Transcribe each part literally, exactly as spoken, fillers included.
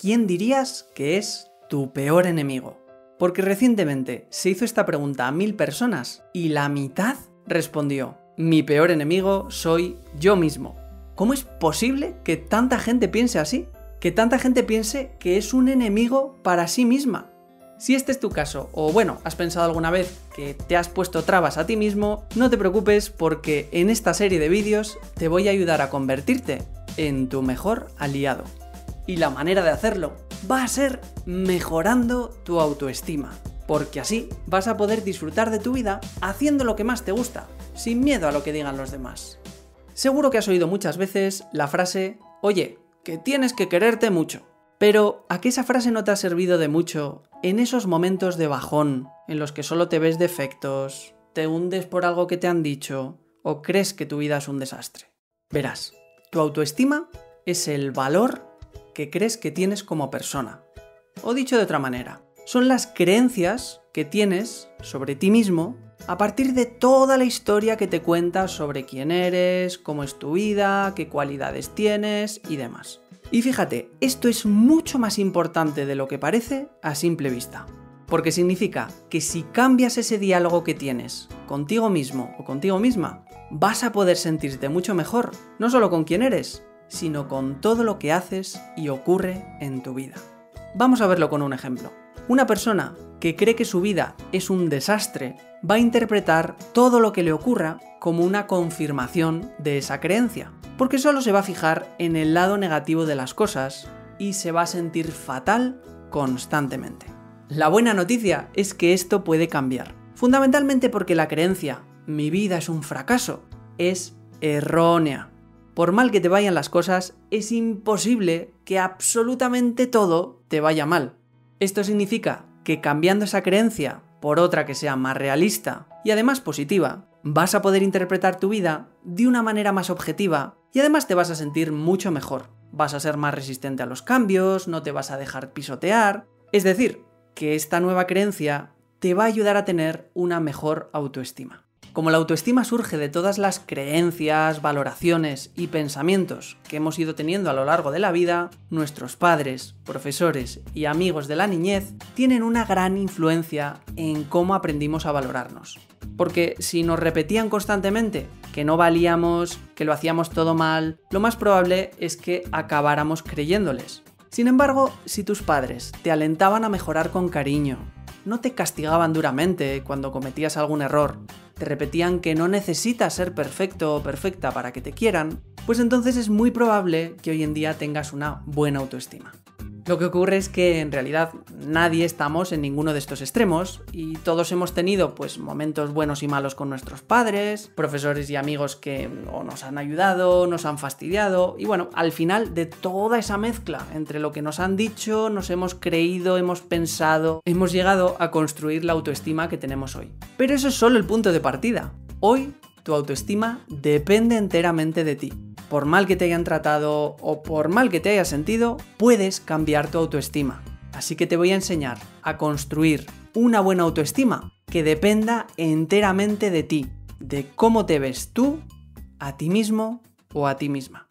¿Quién dirías que es tu peor enemigo? Porque recientemente se hizo esta pregunta a mil personas y la mitad respondió: mi peor enemigo soy yo mismo. ¿Cómo es posible que tanta gente piense así? Que tanta gente piense que es un enemigo para sí misma. Si este es tu caso, o bueno, has pensado alguna vez que te has puesto trabas a ti mismo, no te preocupes porque en esta serie de vídeos te voy a ayudar a convertirte en tu mejor aliado. Y la manera de hacerlo va a ser mejorando tu autoestima, porque así vas a poder disfrutar de tu vida haciendo lo que más te gusta, sin miedo a lo que digan los demás. Seguro que has oído muchas veces la frase, oye, que tienes que quererte mucho. Pero ¿a qué esa frase no te ha servido de mucho en esos momentos de bajón, en los que solo te ves defectos, te hundes por algo que te han dicho, o crees que tu vida es un desastre? Verás, tu autoestima es el valor que crees que tienes como persona. O dicho de otra manera, son las creencias que tienes sobre ti mismo a partir de toda la historia que te cuentas sobre quién eres, cómo es tu vida, qué cualidades tienes y demás. Y fíjate, esto es mucho más importante de lo que parece a simple vista. Porque significa que si cambias ese diálogo que tienes contigo mismo o contigo misma, vas a poder sentirte mucho mejor, no solo con quién eres, sino con todo lo que haces y ocurre en tu vida. Vamos a verlo con un ejemplo. Una persona que cree que su vida es un desastre va a interpretar todo lo que le ocurra como una confirmación de esa creencia, porque solo se va a fijar en el lado negativo de las cosas y se va a sentir fatal constantemente. La buena noticia es que esto puede cambiar, fundamentalmente porque la creencia "mi vida es un fracaso" es errónea. Por mal que te vayan las cosas, es imposible que absolutamente todo te vaya mal. Esto significa que cambiando esa creencia por otra que sea más realista y además positiva, vas a poder interpretar tu vida de una manera más objetiva y además te vas a sentir mucho mejor. Vas a ser más resistente a los cambios, no te vas a dejar pisotear. Es decir, que esta nueva creencia te va a ayudar a tener una mejor autoestima. Como la autoestima surge de todas las creencias, valoraciones y pensamientos que hemos ido teniendo a lo largo de la vida, nuestros padres, profesores y amigos de la niñez tienen una gran influencia en cómo aprendimos a valorarnos. Porque si nos repetían constantemente que no valíamos, que lo hacíamos todo mal, lo más probable es que acabáramos creyéndoles. Sin embargo, si tus padres te alentaban a mejorar con cariño, no te castigaban duramente cuando cometías algún error, te repetían que no necesitas ser perfecto o perfecta para que te quieran, pues entonces es muy probable que hoy en día tengas una buena autoestima. Lo que ocurre es que en realidad nadie estamos en ninguno de estos extremos y todos hemos tenido pues momentos buenos y malos con nuestros padres, profesores y amigos que o nos han ayudado, nos han fastidiado y bueno, al final de toda esa mezcla entre lo que nos han dicho, nos hemos creído, hemos pensado, hemos llegado a construir la autoestima que tenemos hoy. Pero eso es solo el punto de partida. Hoy tu autoestima depende enteramente de ti. Por mal que te hayan tratado o por mal que te hayas sentido, puedes cambiar tu autoestima. Así que te voy a enseñar a construir una buena autoestima que dependa enteramente de ti, de cómo te ves tú, a ti mismo o a ti misma.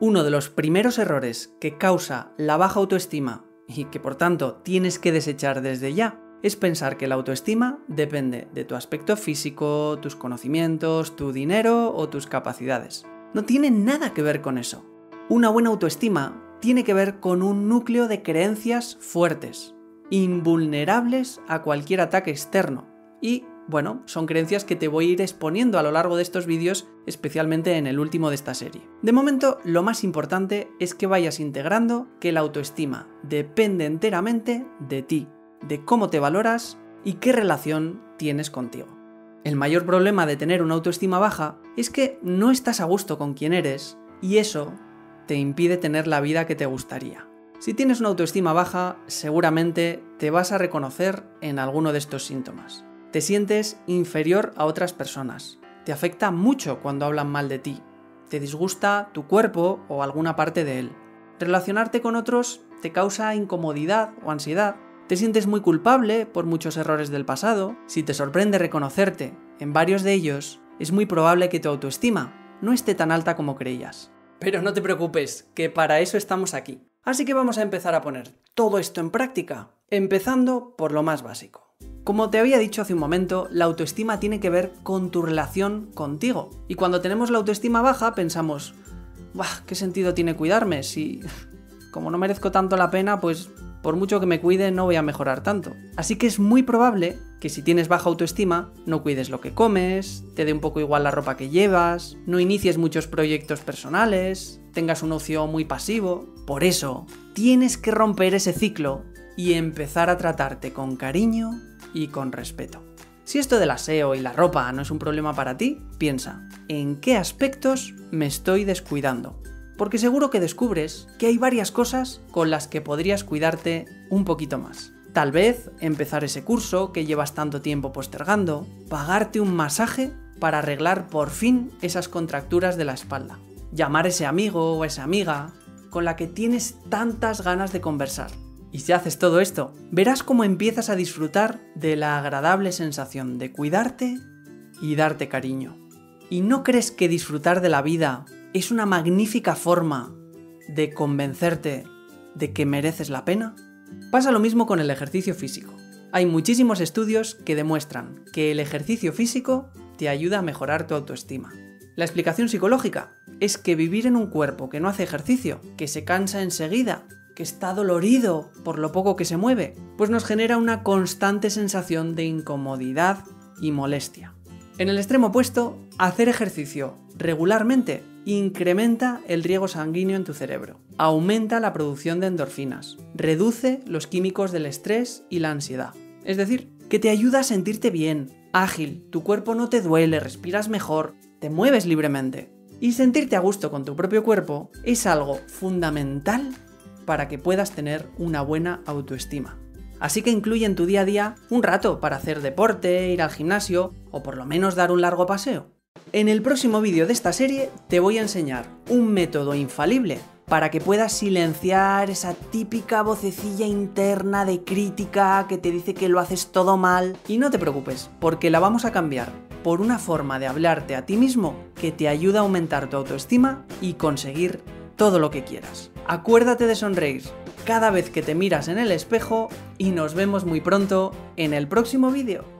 Uno de los primeros errores que causa la baja autoestima y que por tanto tienes que desechar desde ya, es pensar que la autoestima depende de tu aspecto físico, tus conocimientos, tu dinero o tus capacidades. No tiene nada que ver con eso. Una buena autoestima tiene que ver con un núcleo de creencias fuertes, invulnerables a cualquier ataque externo. Y, bueno, son creencias que te voy a ir exponiendo a lo largo de estos vídeos, especialmente en el último de esta serie. De momento, lo más importante es que vayas integrando que la autoestima depende enteramente de ti, de cómo te valoras y qué relación tienes contigo. El mayor problema de tener una autoestima baja es que no estás a gusto con quien eres y eso te impide tener la vida que te gustaría. Si tienes una autoestima baja, seguramente te vas a reconocer en alguno de estos síntomas. Te sientes inferior a otras personas, te afecta mucho cuando hablan mal de ti, te disgusta tu cuerpo o alguna parte de él, relacionarte con otros te causa incomodidad o ansiedad, te sientes muy culpable por muchos errores del pasado. Si te sorprende reconocerte en varios de ellos, es muy probable que tu autoestima no esté tan alta como creías. Pero no te preocupes, que para eso estamos aquí. Así que vamos a empezar a poner todo esto en práctica, empezando por lo más básico. Como te había dicho hace un momento, la autoestima tiene que ver con tu relación contigo. Y cuando tenemos la autoestima baja pensamos, ¡buah! ¿Qué sentido tiene cuidarme? Si como no merezco tanto la pena, pues por mucho que me cuide no voy a mejorar tanto. Así que es muy probable que si tienes baja autoestima, no cuides lo que comes, te dé un poco igual la ropa que llevas, no inicies muchos proyectos personales, tengas un ocio muy pasivo. Por eso, tienes que romper ese ciclo y empezar a tratarte con cariño y con respeto. Si esto del aseo y la ropa no es un problema para ti, piensa, ¿en qué aspectos me estoy descuidando? Porque seguro que descubres que hay varias cosas con las que podrías cuidarte un poquito más. Tal vez empezar ese curso que llevas tanto tiempo postergando, pagarte un masaje para arreglar por fin esas contracturas de la espalda, llamar a ese amigo o esa amiga con la que tienes tantas ganas de conversar. Y si haces todo esto, verás cómo empiezas a disfrutar de la agradable sensación de cuidarte y darte cariño. ¿Y no crees que disfrutar de la vida es una magnífica forma de convencerte de que mereces la pena? Pasa lo mismo con el ejercicio físico. Hay muchísimos estudios que demuestran que el ejercicio físico te ayuda a mejorar tu autoestima. La explicación psicológica es que vivir en un cuerpo que no hace ejercicio, que se cansa enseguida, que está dolorido por lo poco que se mueve, pues nos genera una constante sensación de incomodidad y molestia. En el extremo opuesto, hacer ejercicio regularmente incrementa el riego sanguíneo en tu cerebro, aumenta la producción de endorfinas, reduce los químicos del estrés y la ansiedad. Es decir, que te ayuda a sentirte bien, ágil, tu cuerpo no te duele, respiras mejor, te mueves libremente. Y sentirte a gusto con tu propio cuerpo es algo fundamental para que puedas tener una buena autoestima. Así que incluye en tu día a día un rato para hacer deporte, ir al gimnasio o por lo menos dar un largo paseo. En el próximo vídeo de esta serie te voy a enseñar un método infalible para que puedas silenciar esa típica vocecilla interna de crítica que te dice que lo haces todo mal. Y no te preocupes, porque la vamos a cambiar por una forma de hablarte a ti mismo que te ayuda a aumentar tu autoestima y conseguir todo lo que quieras. Acuérdate de sonreír cada vez que te miras en el espejo y nos vemos muy pronto en el próximo vídeo.